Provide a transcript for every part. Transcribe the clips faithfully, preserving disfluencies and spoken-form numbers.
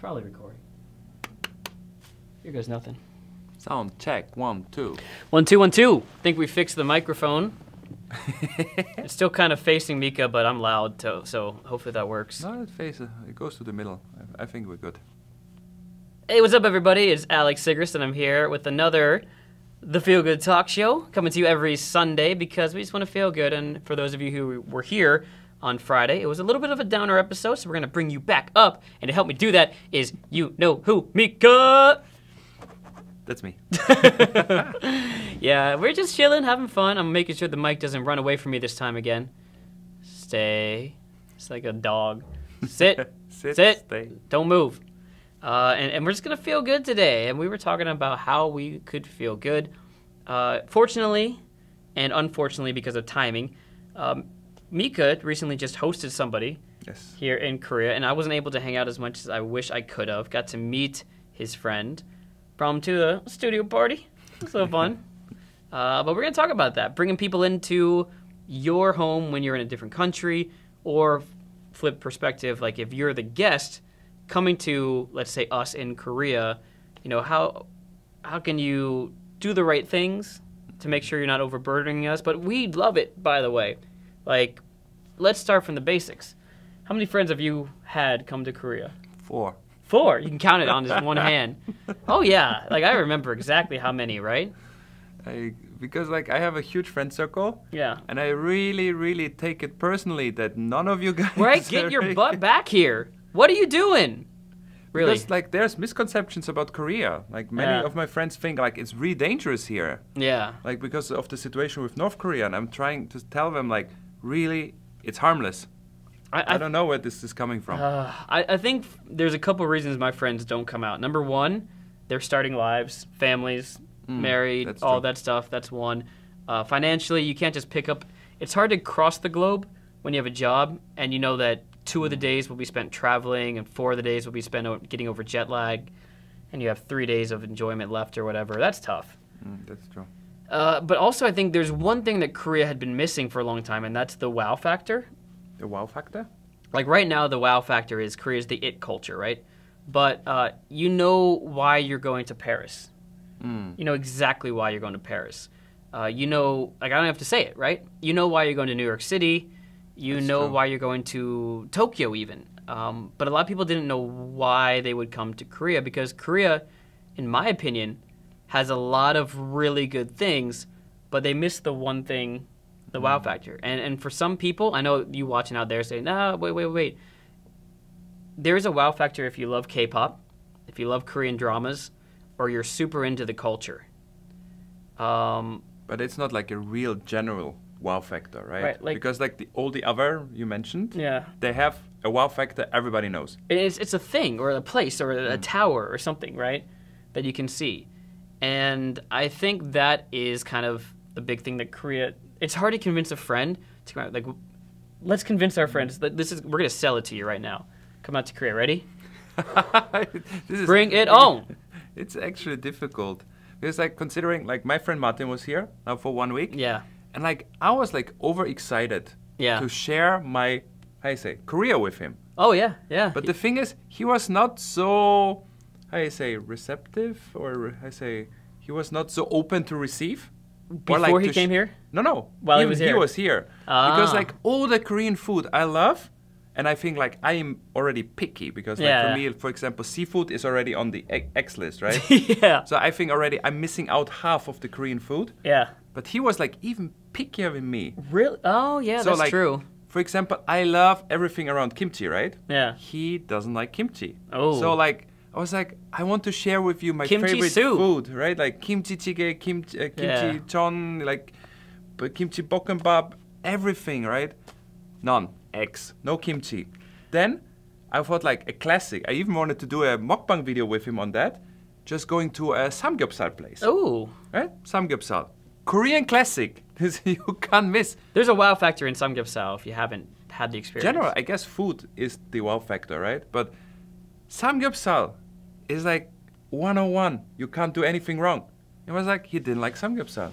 Probably recording. Here goes nothing. Sound check, one, two. One, two, one, two. I think we fixed the microphone. It's still kind of facing Mika, but I'm loud, too, so hopefully that works. No, it faces. It goes to the middle. I, I think we're good. Hey, what's up, everybody? It's Alex Sigrist, and I'm here with another The Feel Good Talk Show, coming to you every Sunday because we just want to feel good. And for those of you who were here on Friday, it was a little bit of a downer episode, so we're going to bring you back up. And to help me do that is you know who, Mika! That's me. Yeah, we're just chilling, having fun. I'm making sure the mic doesn't run away from me this time again. Stay. It's like a dog. Sit. Sit. Sit. Stay. Don't move. Uh, and, and we're just going to feel good today. And we were talking about how we could feel good. Uh, fortunately, and unfortunately because of timing, um, Mika recently just hosted somebody yes. here in Korea. And I wasn't able to hang out as much as I wish I could have. Got to meet his friend. Brought him to the studio party. So fun. uh, but we're going to talk about that. Bringing people into your home when you're in a different country, or flip perspective, like if you're the guest coming to, let's say, us in Korea, you know, how how can you do the right things to make sure you're not overburdening us? But we love it, by the way. Like, let's start from the basics. How many friends have you had come to Korea? Four. Four. You can count it on just one hand. Oh yeah, like I remember exactly how many, right? I, because like I have a huge friend circle. Yeah. And I really, really take it personally that none of you guys. Right, get are your really... butt back here. What are you doing? Really? Because like there's misconceptions about Korea. Like many yeah. of my friends think like it's really dangerous here. Yeah. Like because of the situation with North Korea, and I'm trying to tell them like really it's harmless. I, I don't know where this is coming from. Uh, I, I think there's a couple reasons my friends don't come out. Number one, they're starting lives, families, mm, married, all true. that stuff. That's one. Uh, financially, you can't just pick up. It's hard to cross the globe when you have a job and you know that two of the days will be spent traveling and four of the days will be spent getting over jet lag and you have three days of enjoyment left or whatever. That's tough. Mm, that's true. Uh, but also, I think there's one thing that Korea had been missing for a long time, and that's the wow factor. The wow factor? Like right now, the wow factor is Korea's the it culture, right? But uh, you know why you're going to Paris. Mm. You know exactly why you're going to Paris. Uh, you know, like I don't have to say it, right? You know why you're going to New York City. You That's know true. why you're going to Tokyo even. Um, but a lot of people didn't know why they would come to Korea because Korea, in my opinion, has a lot of really good things, but they miss the one thing. The wow factor. And and for some people, I know you watching out there say, no, wait, wait, wait. There is a wow factor if you love K-pop, if you love Korean dramas, or you're super into the culture. Um, but it's not like a real general wow factor, right? Right, like, because like the, all the other you mentioned, yeah. they have a wow factor everybody knows. It's, it's a thing or a place or a mm. tower or something, right, that you can see. And I think that is kind of the big thing that Korea... It's hard to convince a friend to come out. Like, let's convince our friends that this is. We're gonna sell it to you right now. Come out to Korea, ready? this Bring is, it on. It's actually difficult because, like, considering like my friend Martin was here now for one week. Yeah. And like I was like overexcited. Yeah. To share my, how you say, Korea with him. Oh yeah, yeah. But he, the thing is, he was not so, how you say, receptive, or I say, he was not so open to receive. Before like he came here? No, no. While Even he was here? He was here. Ah. Because like all the Korean food I love, and I think like I'm already picky because like yeah. for me, for example, seafood is already on the X list, right? yeah. So I think already I'm missing out half of the Korean food. Yeah. But he was like even pickier than me. Really? Oh yeah, so, that's like, true. For example, I love everything around kimchi, right? Yeah. He doesn't like kimchi. Oh. So like, I was like, I want to share with you my kimchi favorite soup. food, right? Like kimchi jjigae, kimchi, uh, kimchi yeah. chon, like kimchi bokkeumbap, everything, right? None. X. No kimchi. Then I thought like a classic. I even wanted to do a mukbang video with him on that. Just going to a Samgyeopsal place. Oh. Right? Samgyeopsal. Korean classic. You can't miss. There's a wow factor in Samgyeopsal if you haven't had the experience. General, I guess food is the wow factor, right? But Samgyeopsal is like one oh one. You can't do anything wrong. It was like, he didn't like Samgyeopsal.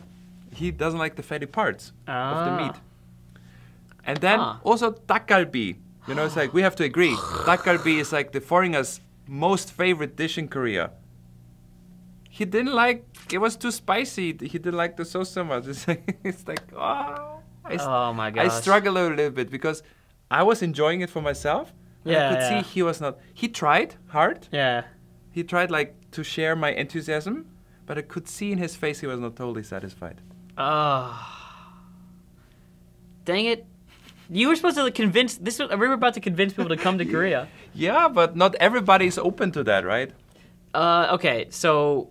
He doesn't like the fatty parts ah. of the meat. And then ah. also Dakgalbi. You know, it's like, we have to agree. Dakgalbi is like the foreigners most favorite dish in Korea. He didn't like, it was too spicy. He didn't like the sauce so much. It's like, it's like oh, I, oh my gosh. I struggled a little bit because I was enjoying it for myself. Yeah, I could yeah. see he was not. He tried hard. Yeah. He tried like to share my enthusiasm, but I could see in his face he was not totally satisfied. Ah. Oh. Dang it. You were supposed to convince, this was, we were about to convince people to come to Korea. Yeah, but not everybody is open to that, right? Uh, okay, so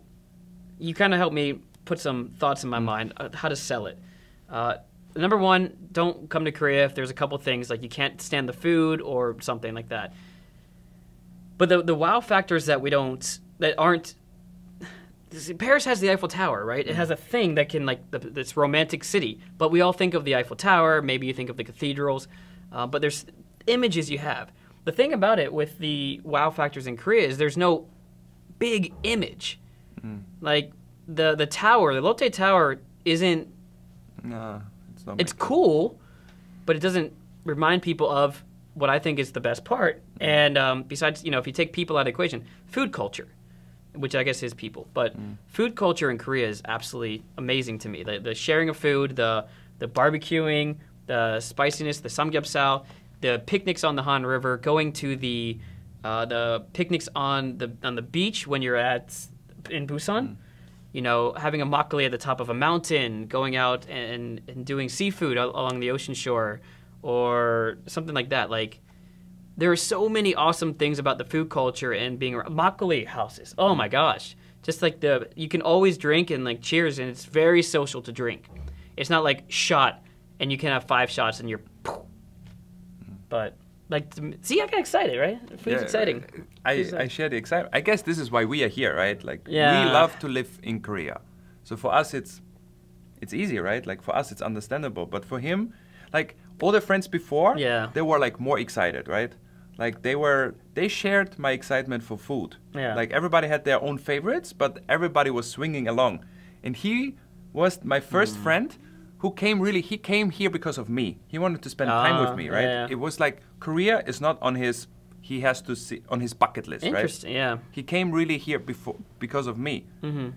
you kind of helped me put some thoughts in my mind on how to sell it. Uh, number one, don't come to Korea if there's a couple things, like you can't stand the food or something like that. But the, the wow factors that we don't, that aren't, Paris has the Eiffel Tower, right? It has a thing that can, like, the, this romantic city. But we all think of the Eiffel Tower, maybe you think of the cathedrals, uh, but there's images you have. The thing about it with the wow factors in Korea is there's no big image. Mm. Like, the, the tower, the Lotte Tower isn't... No, it's not. It's cool, but it doesn't remind people of what I think is the best part. And um, besides, you know, if you take people out of the equation, food culture. Which I guess is people, but mm. food culture in Korea is absolutely amazing to me. The, the sharing of food, the the barbecuing, the spiciness, the Samgyeopsal, the picnics on the Han River, going to the uh, the picnics on the on the beach when you're at in Busan, mm. you know, having a makgeolli at the top of a mountain, going out and and doing seafood along the ocean shore, or something like that, like. There are so many awesome things about the food culture and being around. Makgeolli houses. Oh my gosh. Just like the, you can always drink and like cheers and it's very social to drink. It's not like shot and you can have five shots and you're poof. But like, see, I got excited, right? Food's yeah, exciting. I, Food's I, I share the excitement. I guess this is why we are here, right? Like yeah. we love to live in Korea. So for us, it's, it's easy, right? Like for us, it's understandable. But for him, like all the friends before, yeah. they were like more excited, right? Like they were, they shared my excitement for food. Yeah. Like everybody had their own favorites, but everybody was swinging along. And he was my first mm. friend who came really, he came here because of me. He wanted to spend ah, time with me, right? Yeah. It was like, Korea is not on his, he has to see, on his bucket list, Interesting, right? Interesting, yeah. He came really here before, because of me. Mm-hmm.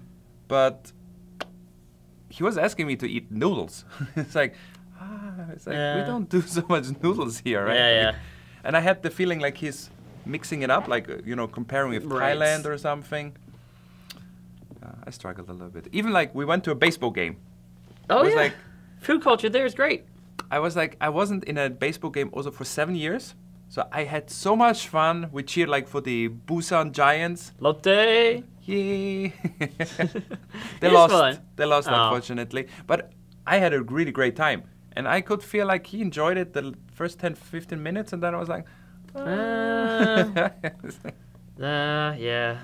But he was asking me to eat noodles. It's like, ah, it's like yeah. we don't do so much noodles here, right? Yeah, yeah. Like, and I had the feeling like he's mixing it up, like, you know, comparing with right. Thailand or something. Uh, I struggled a little bit. Even like we went to a baseball game. Oh, it was yeah. Like, food culture there is great. I was like, I wasn't in a baseball game also for seven years. So I had so much fun. We cheered like for the Busan Giants. Lotte. Yay. They lost. Fun. They lost, oh. unfortunately. But I had a really great time. And I could feel like he enjoyed it the first ten, fifteen minutes, and then I was like, oh. uh, uh, yeah. You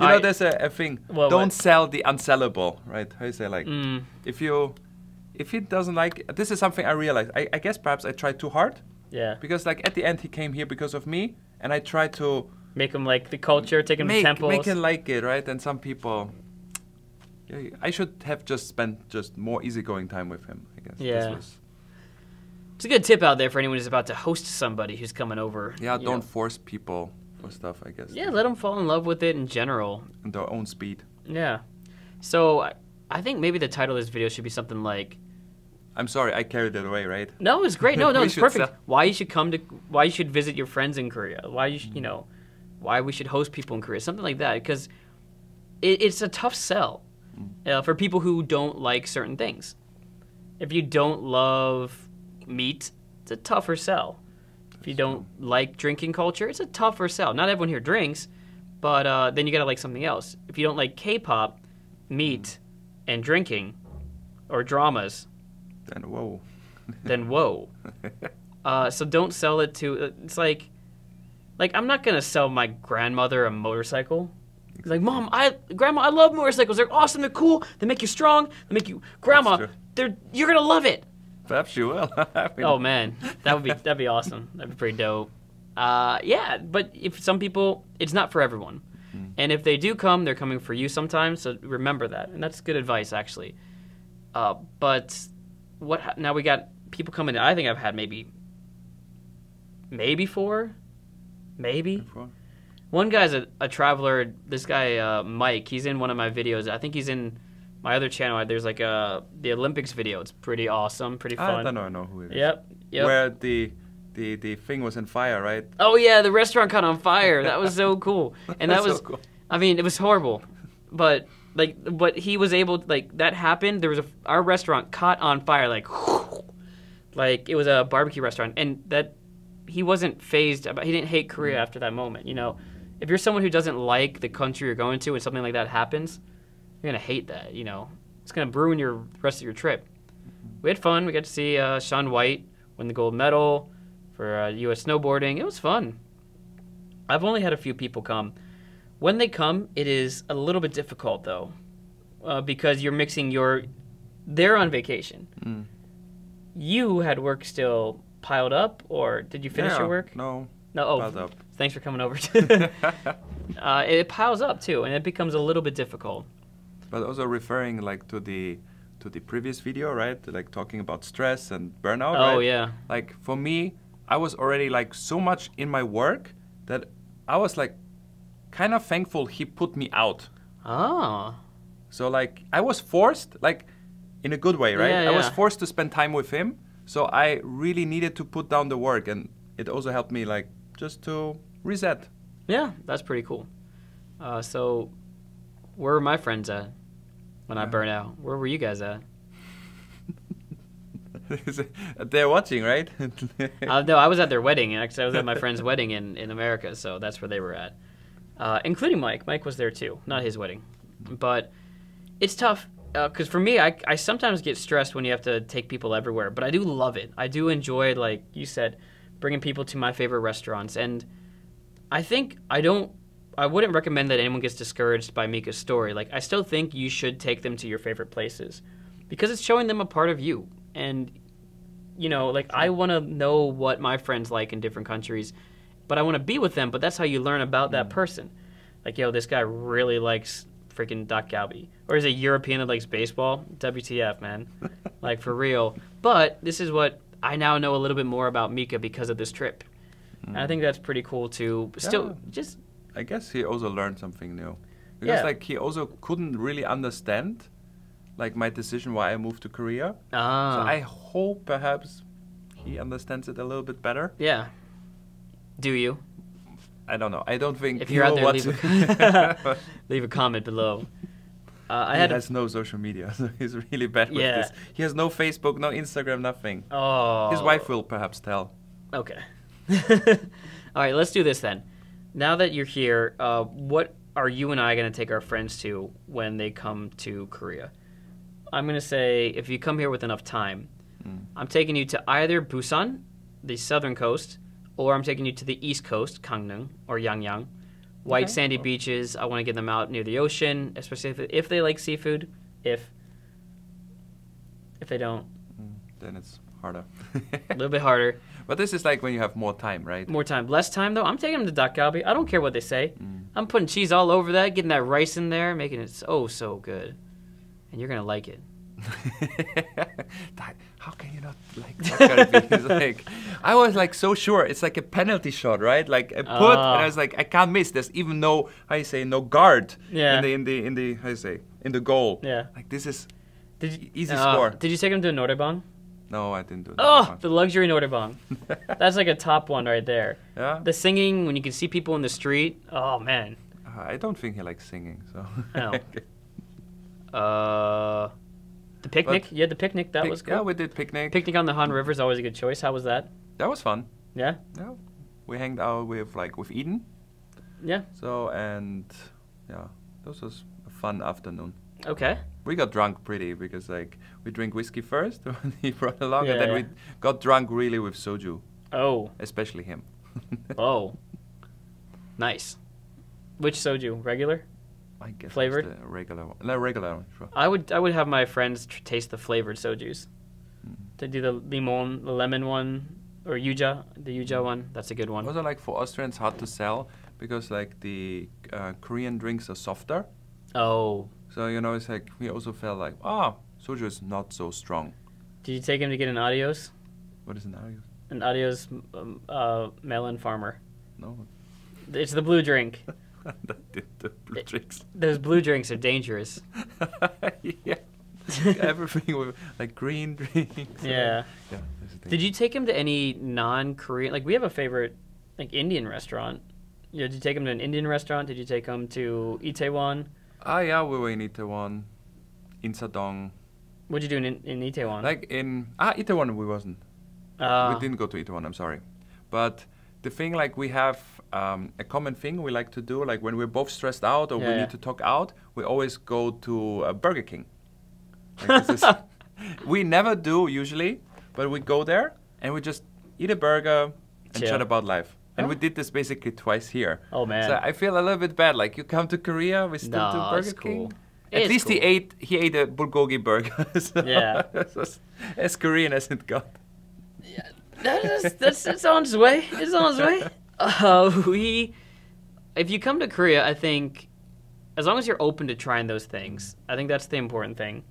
I, know, there's a, a thing. Well, don't what? sell the unsellable, right? How you say like, mm. if you, if he doesn't like, this is something I realized. I, I guess perhaps I tried too hard. Yeah. Because like at the end he came here because of me, and I tried to make him like the culture, take him make, to temples, make him like it, right? And some people. I should have just spent just more easygoing time with him, I guess. Yeah. This was... It's a good tip out there for anyone who's about to host somebody who's coming over. Yeah, don't know. force people or stuff, I guess. Yeah, let them fall in love with it in general. At their own speed. Yeah. So I think maybe the title of this video should be something like... I'm sorry, I carried it away, right? No, it's great. No, no, it's perfect. Sell. Why you should come to... Why you should visit your friends in Korea. Why you should, you know... Why we should host people in Korea. Something like that, because it, it's a tough sell. Uh, for people who don't like certain things. If you don't love meat, it's a tougher sell. If you don't like drinking culture, it's a tougher sell. Not everyone here drinks, but uh, then you gotta like something else. If you don't like K-pop, meat, and drinking, or dramas, then whoa. Then whoa. Uh, so don't sell it to, it's like, like I'm not gonna sell my grandmother a motorcycle. He's like, Mom, I, Grandma, I love motorcycles. They're awesome. They're cool. They make you strong. They make you, Grandma, they're, you're going to love it. Perhaps you will. I mean. Oh, man. That would be, that'd be awesome. That'd be pretty dope. Uh, yeah, but if some people, it's not for everyone. Mm-hmm. And if they do come, they're coming for you sometimes. So remember that. And that's good advice, actually. Uh, but what, now we got people coming in. I think I've had maybe, maybe four, maybe. Maybe four. One guy's a, a traveler. This guy, uh, Mike, he's in one of my videos. I think he's in my other channel. There's like a, the Olympics video. It's pretty awesome, pretty fun. I don't know, I know who it is. Yep, yep. Where the, the, the thing was on fire, right? Oh, yeah, the restaurant caught on fire. That was so cool. And that was, so cool. I mean, it was horrible. But, like, but he was able to, like, that happened. There was a, our restaurant caught on fire, like, like, it was a barbecue restaurant. And that, he wasn't phased about, he didn't hate Korea after that moment, you know? If you're someone who doesn't like the country you're going to and something like that happens, you're gonna hate that, you know. It's gonna ruin your the rest of your trip. We had fun. We got to see uh, Shawn White win the gold medal for uh, U S snowboarding. It was fun. I've only had a few people come. When they come, it is a little bit difficult though, uh, because you're mixing your. They're on vacation. Mm. You had work still piled up, or did you finish yeah, your work? No. No. Oh. Piled up. Thanks for coming over. uh, it piles up too, and it becomes a little bit difficult. But also referring like to the to the previous video, right? Like talking about stress and burnout. Oh right? Yeah. Like for me, I was already like so much in my work that I was like kind of thankful he put me out. Oh. So like I was forced, like in a good way, right? Yeah, yeah. I was forced to spend time with him, so I really needed to put down the work, and it also helped me like just to reset. Yeah, that's pretty cool. Uh, so, where were my friends at when yeah. I burn out? Where were you guys at? They're watching, right? uh, no, I was at their wedding. Actually, I was at my friend's wedding in, in America, so that's where they were at. Uh, including Mike. Mike was there too, not his wedding. But it's tough, because uh, for me, I, I sometimes get stressed when you have to take people everywhere, but I do love it. I do enjoy, like you said, bringing people to my favorite restaurants. And I think I don't, I wouldn't recommend that anyone gets discouraged by Mika's story. Like, I still think you should take them to your favorite places because it's showing them a part of you. And, you know, like I want to know what my friends like in different countries, but I want to be with them. But that's how you learn about that person. Like, yo, this guy really likes freaking Dakgalbi, or is a European that likes baseball? W T F, man. Like, for real. But this is what, I now know a little bit more about Mika because of this trip. Mm. And I think that's pretty cool too. Still, yeah. just... I guess he also learned something new. Because yeah. like he also couldn't really understand like my decision why I moved to Korea. Ah. So I hope perhaps he understands it a little bit better. Yeah. Do you? I don't know. I don't think... If you're out there, leave a, leave a comment below. Uh, I he had has no social media, so he's really bad yeah. with this. He has no Facebook, no Instagram, nothing. Oh. His wife will perhaps tell. Okay. All right, let's do this then. Now that you're here, uh, what are you and I going to take our friends to when they come to Korea? I'm going to say, if you come here with enough time, mm. I'm taking you to either Busan, the southern coast, or I'm taking you to the east coast, Gangneung or Yangyang. White okay. sandy beaches. I want to get them out near the ocean, especially if, if they like seafood. If if they don't, mm, then it's harder. A little bit harder. But this is like when you have more time, right? More time, less time though. I'm taking them to Dakgalbi. I don't care what they say. Mm. I'm putting cheese all over that, getting that rice in there, making it so so good, and you're gonna like it. How can you not like Dakgalbi? Like, I was like so sure. It's like a penalty shot, right? Like I put, uh, and I was like, I can't miss. There's even no, how you say, no guard. Yeah. In the in the in the how you say in the goal. Yeah. Like this is. Did you, easy uh, score. Did you take him to Norebang? No, I didn't do that. Oh, one. The luxury Norebang. That's like a top one right there. Yeah. The singing when you can see people in the street. Oh man. Uh, I don't think he likes singing, so. No. uh. The picnic, but yeah, the picnic, that pic was cool. Yeah, we did picnic. Picnic on the Han River is always a good choice. How was that? That was fun. Yeah? Yeah. We hanged out with, like, with Eden. Yeah. So, and, yeah, this was a fun afternoon. Okay. We got drunk pretty, because, like, we drink whiskey first, when he brought along, yeah, and then yeah. we got drunk really with soju. Oh. Especially him. Oh. Nice. Which soju? Regular? I guess flavored, the regular one. No, regular one. Sure. I would, I would have my friends tr taste the flavored soju's. Mm. They do the limon, the lemon one, or Yuja, the Yuja one. That's a good one. Also, like for Austrians, hard to sell because like the uh, Korean drinks are softer. Oh. So you know, it's like we also felt like, ah, oh, soju is not so strong. Did you take him to get an adios? What is an adios? An adios um, uh, melon farmer. No. It's the blue drink. The blue drinks. Those blue drinks are dangerous. Yeah. Everything with like green drinks. Yeah. Yeah. Did you take him to any non-Korean? Like we have a favorite, like Indian restaurant. Yeah. Did you take him to an Indian restaurant? Did you take him to Itaewon? Ah, yeah, we were in Itaewon, in Sadong. What'd you do in in Itaewon? Like in ah Itaewon, we wasn't. Uh, we didn't go to Itaewon. I'm sorry, but. The thing, like, we have um, a common thing we like to do, like when we're both stressed out or yeah, we yeah. need to talk out, we always go to uh, Burger King. Like, this is, we never do usually, but we go there and we just eat a burger and Chill. chat about life. And oh. we did this basically twice here. Oh man! So I feel a little bit bad. Like you come to Korea, we still no, do Burger it's King. Cool. At it's least cool. he ate he ate a bulgogi burger. So yeah, as, as Korean as it got. Yeah. That's, that's, it's on its way. It's on its way. Uh, we, if you come to Korea, I think, as long as you're open to trying those things, I think that's the important thing.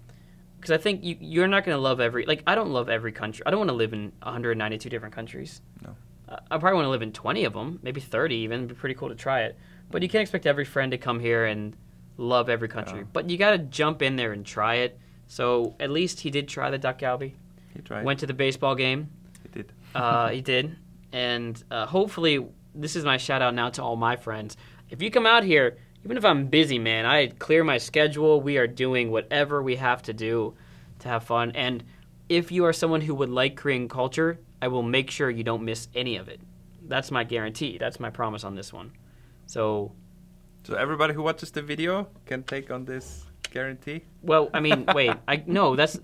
Because I think you, you're not going to love every, like, I don't love every country. I don't want to live in one hundred ninety-two different countries. No. Uh, I probably want to live in twenty of them, maybe thirty even. It'd be pretty cool to try it. But you can't expect every friend to come here and love every country. Yeah. But you got to jump in there and try it. So at least he did try the Dakgalbi. He tried. Went to the baseball game. Did. uh, he did, and uh, hopefully this is my shout out now to all my friends. If you come out here, even if I'm busy, man, I clear my schedule. We are doing whatever we have to do to have fun. And if you are someone who would like Korean culture, I will make sure you don't miss any of it. That's my guarantee. That's my promise on this one. So, so everybody who watches the video can take on this guarantee. Well, I mean, wait, I no, that's.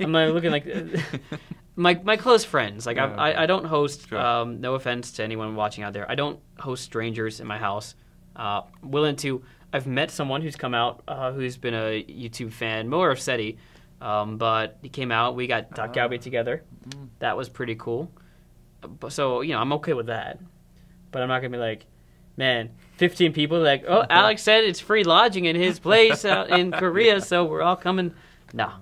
I'm like looking like. My my close friends, like yeah, I, I I don't host. Sure. Um, no offense to anyone watching out there, I don't host strangers in my house. Uh, willing to, I've met someone who's come out uh, who's been a YouTube fan, Mo Rafsetti, um, but he came out. We got Dakgalbi uh, together. Mm. That was pretty cool. But, so you know I'm okay with that, but I'm not gonna be like, man, fifteen people like oh Alex said it's free lodging in his place out in Korea, so we're all coming. Nah.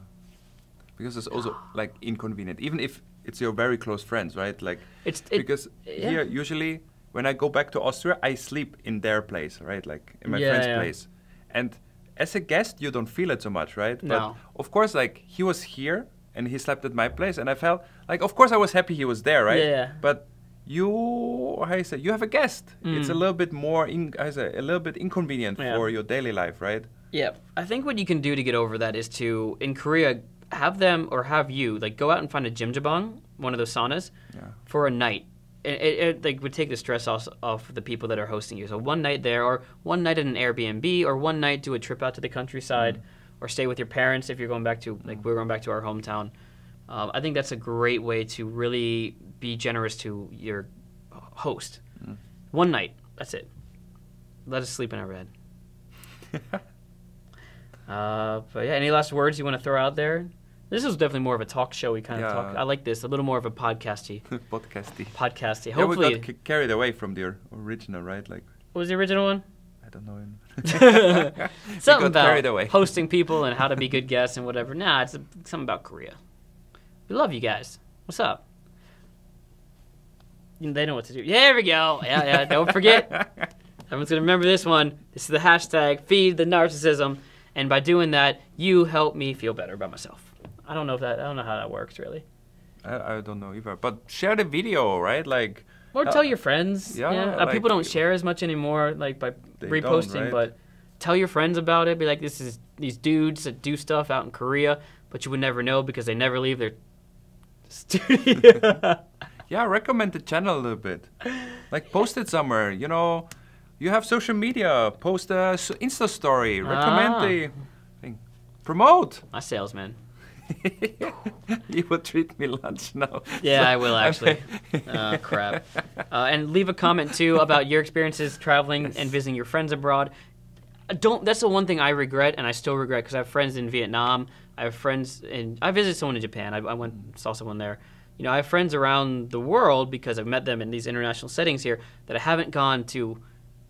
Because it's also like inconvenient, even if it's your very close friends, right? Like, it's it, because yeah. here usually when I go back to Austria, I sleep in their place, right? Like in my yeah, friend's yeah. place. And as a guest, you don't feel it so much, right? No. But of course, like he was here and he slept at my place, and I felt like, of course, I was happy he was there, right? Yeah. But you, how you say, you have a guest. Mm. It's a little bit more, in, I say, a little bit inconvenient yeah. for your daily life, right? Yeah. I think what you can do to get over that is to in Korea. Have them or have you like go out and find a jimjabang, one of those saunas, yeah. for a night. It, it, it like would take the stress off off the people that are hosting you. So one night there, or one night at an Airbnb, or one night do a trip out to the countryside, mm. or stay with your parents if you're going back to like mm. we're going back to our hometown. Um, I think that's a great way to really be generous to your host. Mm. One night, that's it. Let us sleep in our bed. uh, but yeah, any last words you want to throw out there? This is definitely more of a talk showy kind yeah. of talk. I like this, a little more of a podcasty. podcasty. Podcasty. Hopefully. Yeah, we got c carried away from the original, right? Like. What was the original one? I don't know. Something about away. hosting people and how to be good guests and whatever. Nah, it's a, something about Korea. We love you guys. What's up? They know what to do. Yeah, there we go. Yeah, yeah. Don't forget. Everyone's going to remember this one. This is the hashtag feed the narcissism. And by doing that, you help me feel better about myself. I don't know if that. I don't know how that works really. I, I don't know either. But share the video, right? Like, or tell uh, your friends. Yeah, yeah. Like, people don't share as much anymore, like by reposting. Right? But tell your friends about it. Be like, this is these dudes that do stuff out in Korea, but you would never know because they never leave their studio. Yeah, recommend the channel a little bit. Like, post it somewhere. You know, you have social media. Post a Insta story. Recommend ah. the thing. Promote. My salesman. You will treat me lunch now. Yeah, so I will actually. Oh, crap. Uh, and leave a comment too about your experiences traveling yes. and visiting your friends abroad. Don't. That's the one thing I regret, and I still regret because I have friends in Vietnam. I have friends in. I visited someone in Japan. I, I went saw someone there. You know, I have friends around the world because I've met them in these international settings here that I haven't gone to.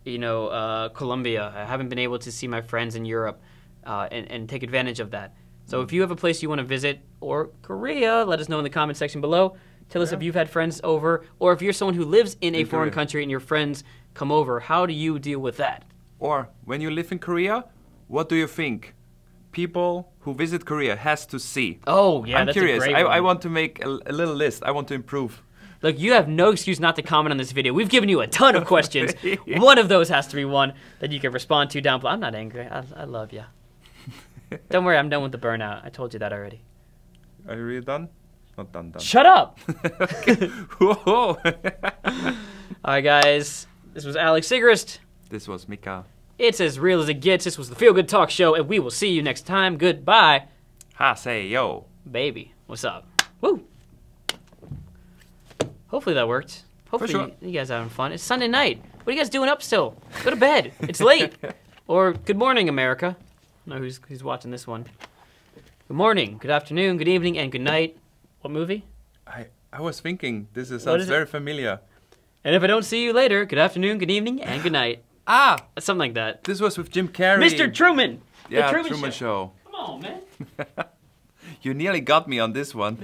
You know, uh, Colombia. I haven't been able to see my friends in Europe uh, and and take advantage of that. So if you have a place you want to visit or Korea, let us know in the comment section below. Tell us yeah. if you've had friends over, or if you're someone who lives in, in a foreign Korea. country and your friends come over, how do you deal with that? Or when you live in Korea, what do you think people who visit Korea has to see? Oh, yeah, I'm that's curious. A great I, one. I want to make a, a little list. I want to improve. Look, you have no excuse not to comment on this video. We've given you a ton of questions. yeah. One of those has to be one that you can respond to down below. I'm not angry. I, I love you. Don't worry, I'm done with the burnout. I told you that already. Are you really done? Not done, done. Shut up! Whoa! Alright, guys. This was Alex Sigrist. This was Mika. It's as real as it gets. This was the Feel Good Talk Show, and we will see you next time. Goodbye. Haseyo. Baby, what's up? Woo! Hopefully that worked. Hopefully sure. you, you guys are having fun. It's Sunday night. What are you guys doing up still? Go to bed. It's late. Or good morning, America. I don't know who's, who's watching this one. Good morning, good afternoon, good evening, and good night. What movie? I, I was thinking, this is, sounds is very it? familiar. And if I don't see you later, good afternoon, good evening, and good night. ah! Something like that. This was with Jim Carrey. Mister Truman! Yeah, the Truman, Truman Show. Show. Come on, man. You nearly got me on this one.